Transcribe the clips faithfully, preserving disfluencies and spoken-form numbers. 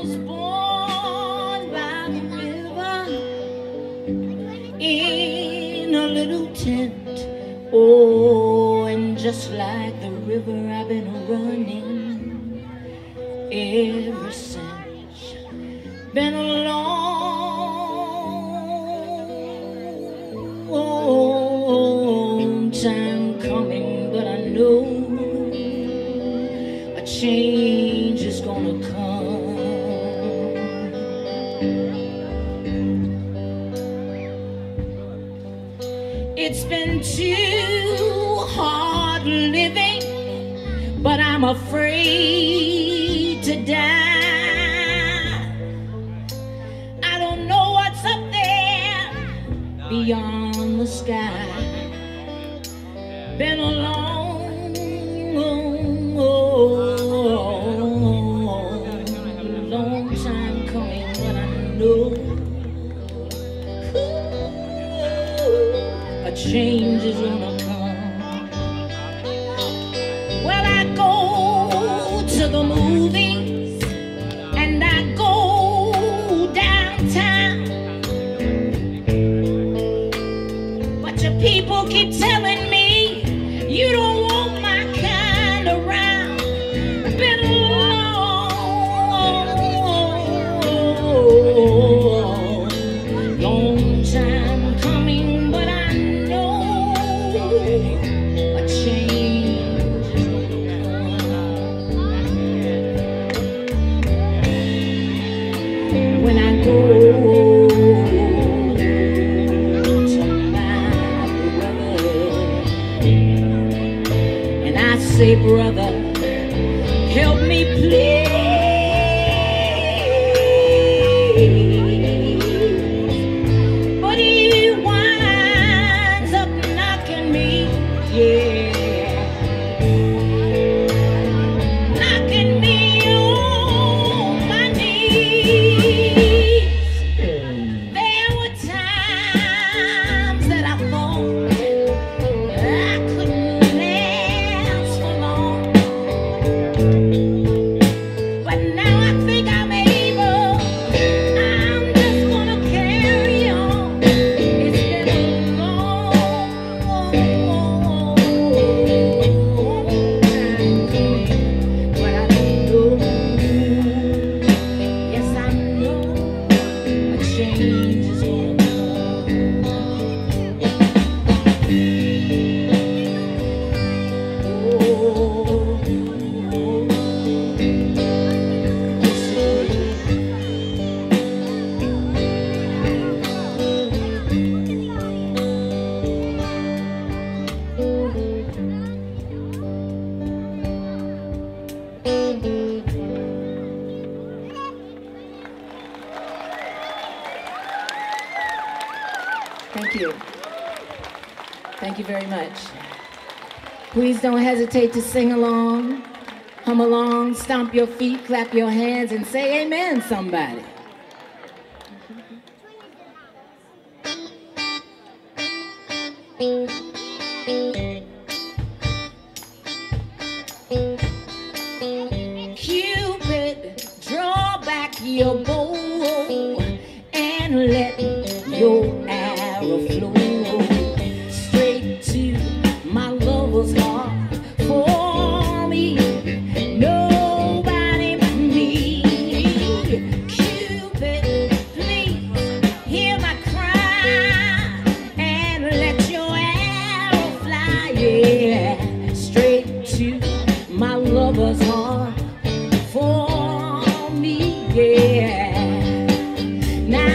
was born by the river in a little tent. Oh, and just like the river, I've been running ever since. Been a long, long time coming, but I know a change is gonna come. It's been too hard living, but I'm afraid to die. I don't know what's up there beyond the sky. Been a long, long, long change is gonna come. Well, I go to the movies and I go downtown, but your people keep telling me you don't want my kind around. Been a long, long time coming. When I go to my brother and I say, brother, help me please, but he winds up knocking me, yeah. Thank you. Thank you very much. Please don't hesitate to sing along, hum along, stomp your feet, clap your hands, and say amen, somebody. Cupid, draw back your bow and let your flow straight to my lover's heart. For me, nobody but me. Cupid, please hear my cry and let your arrow fly, yeah, straight to my lover's heart. For me, yeah. Now I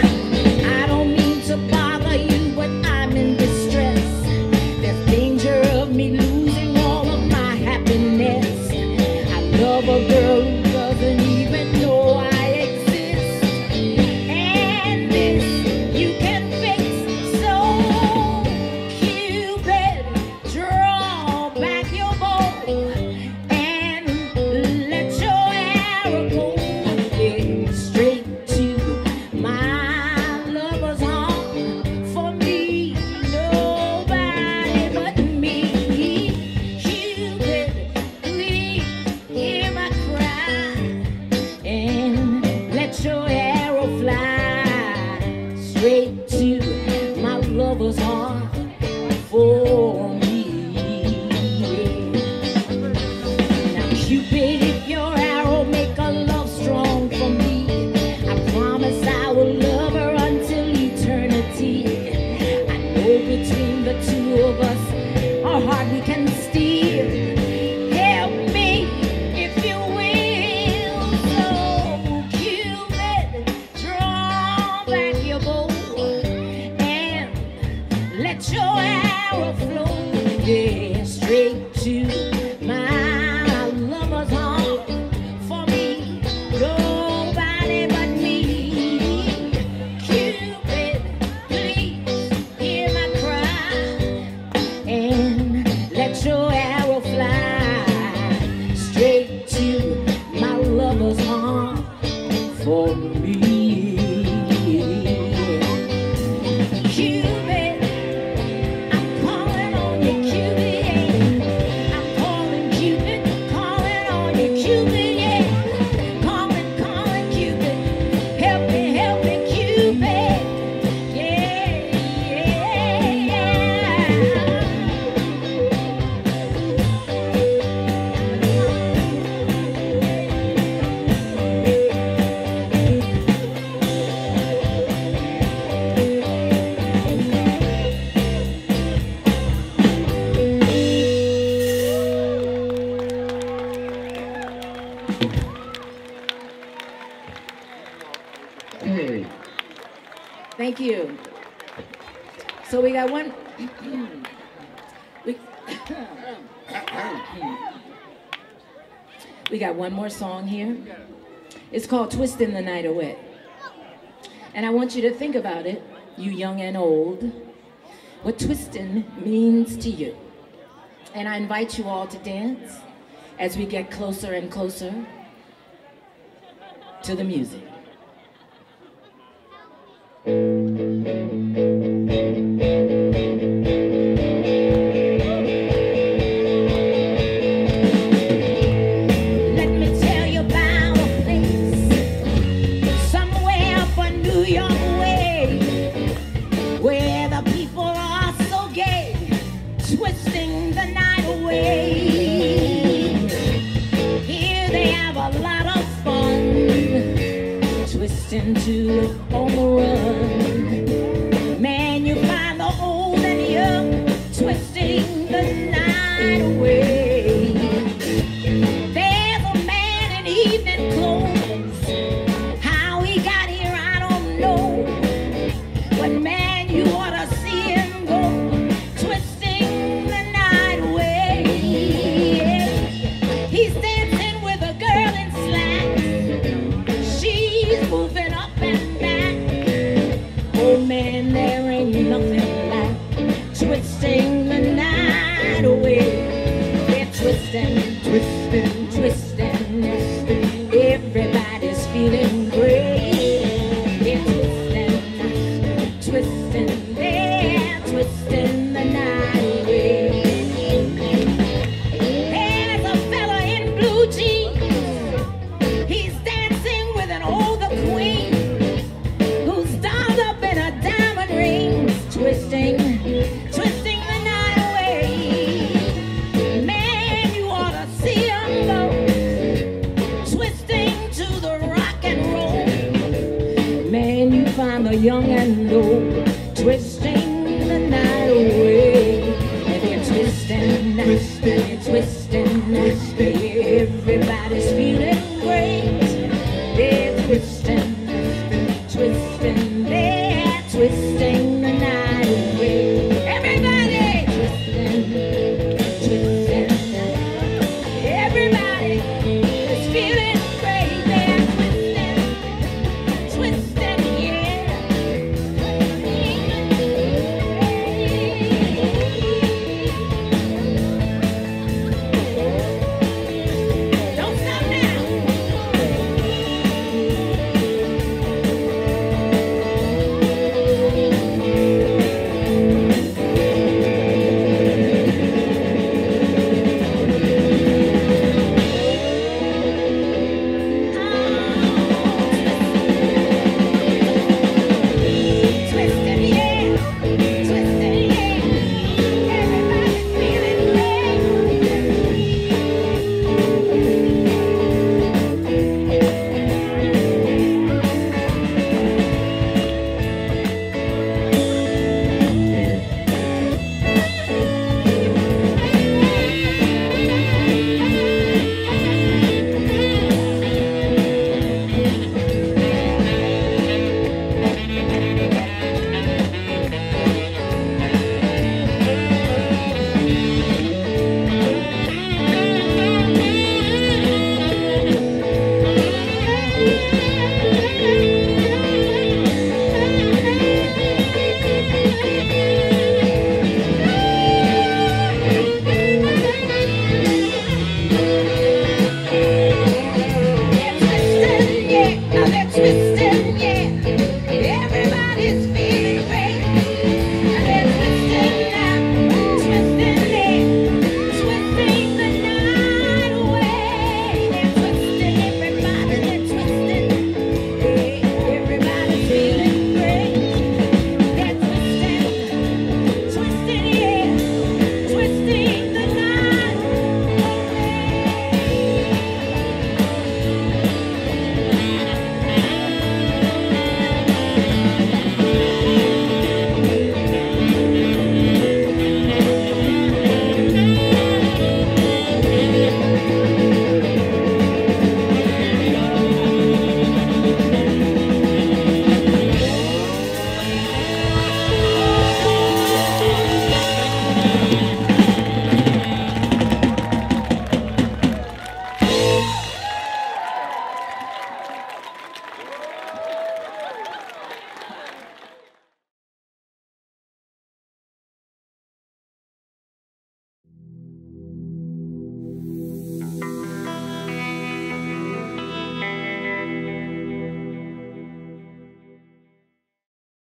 Thank you. So we got one. we, we got one more song here. It's called Twistin' the Night Away. And I want you to think about it, you young and old, what twistin' means to you. And I invite you all to dance as we get closer and closer to the music. Let me tell you about a place somewhere up on New York way, where the people are so gay, twisting the night away. Here they have a lot of fun, twisting to on the run. Twistin', twistin', twistin', everybody's feeling great. They're twistin', twistin', they're twistin' the night away. And there's a fella in blue jeans, he's dancing with an older queen, who's dolled up in a diamond ring, twisting, twisting. Young and old, twist.